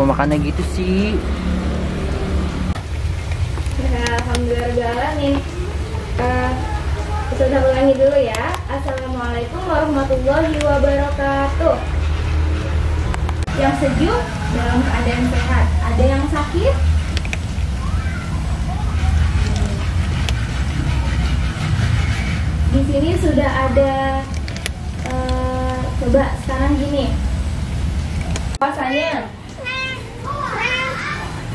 Kenapa makannya gitu sih? Ya, alhamdulillah nih. Saya ulangi dulu ya. Assalamualaikum warahmatullahi wabarakatuh. Yang sejuk dalam keadaan sehat. Ada yang sakit? Di sini sudah ada. Coba sekarang gini. Puasanya.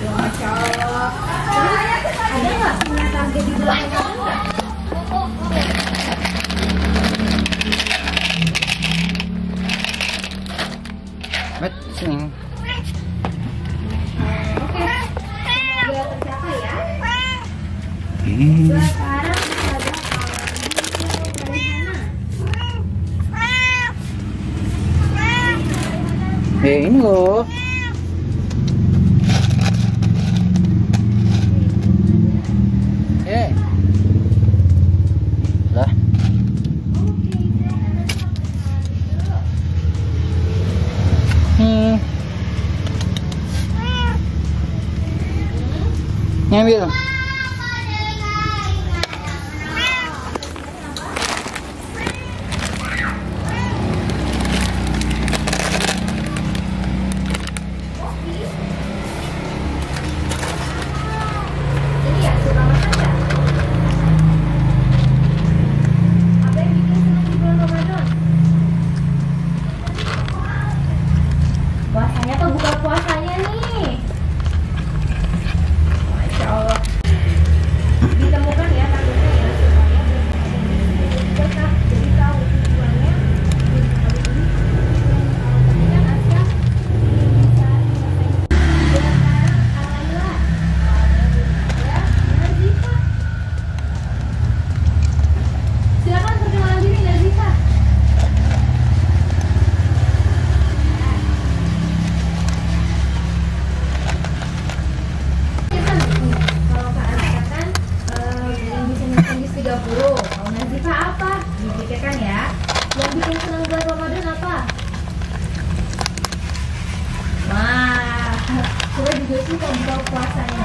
Masya Allah. Ada nggak punya target di bulan Ramadan? Bet sini. Oke. Semoga tercapai ya. Sekarang. Ini loh. Lah. Nyambil. Puasanya